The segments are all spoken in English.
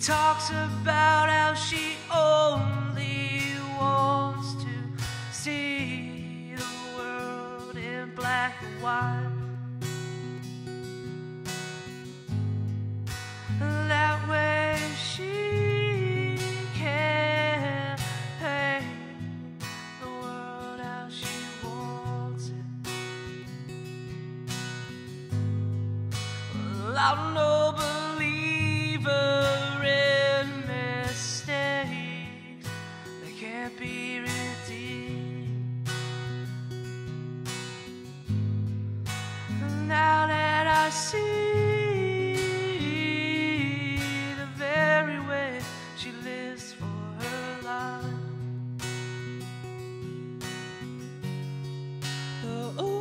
talks about how she only wants to see the world in black and white. That way she can paint the world how she wants it. Well, I'm no believer in mistakes that can't be redeemed. Now that I see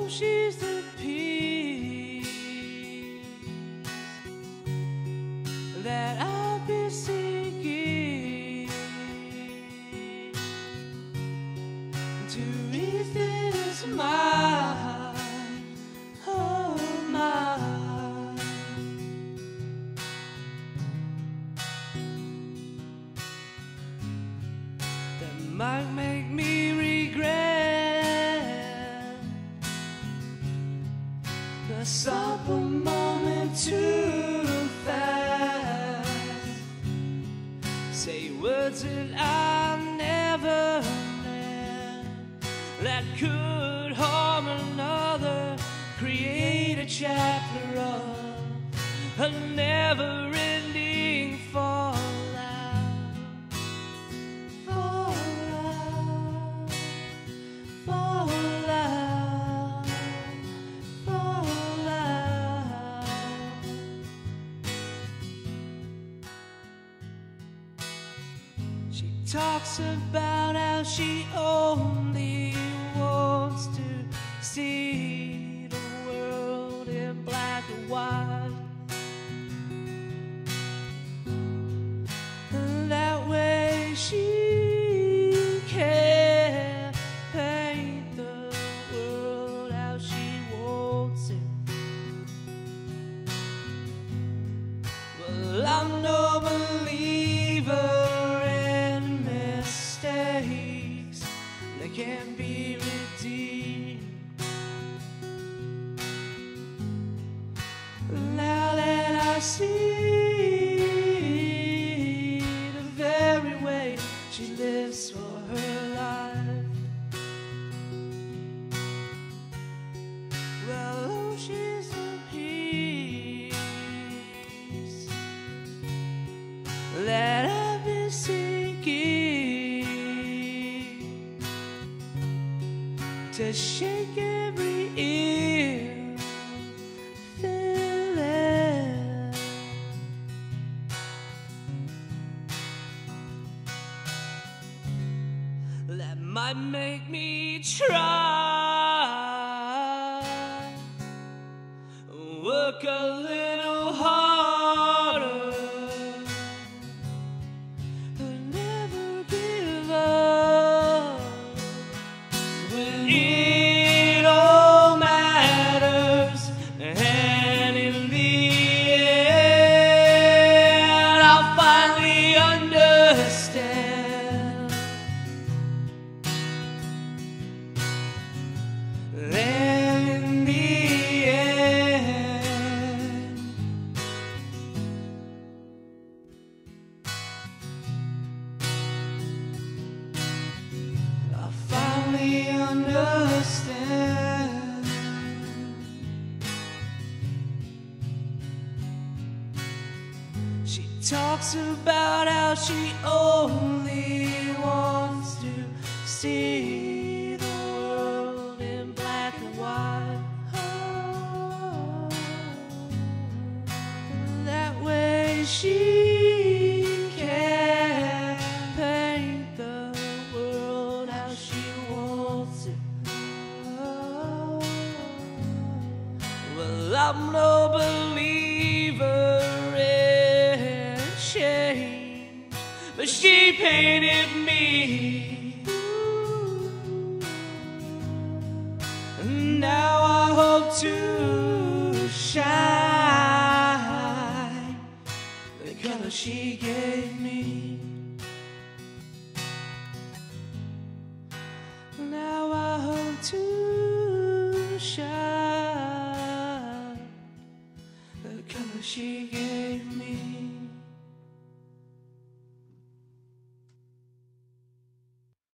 she's the peace that I'll be seeking to reach this mind, oh mind. That might make me regret the supple moment too fast. Say words that I never meant, that could harm another. Create a chapter of a never-ending fallout. Fallout, fallout. She talks about how she only wants to see the world in black and white. And that way she can paint the world how she wants it. Well, I'm no believer can be redeemed. Now that I see the very way she lives for her life. Well, oh, she's the peace that I've been seeking, to shake every ill feeling. That might make me try, work a little harder, but never give up when it all matters, and in the end I'll finally understand. And in the end I'll finally understand. She talks about how she only wants to see the world in black and white. Oh, that way she can paint the world how she wants it. Well, I'm no believer in change, but she painted me. And now I hope to shine the color love she gave me. Now I hope to shine the color she gave me.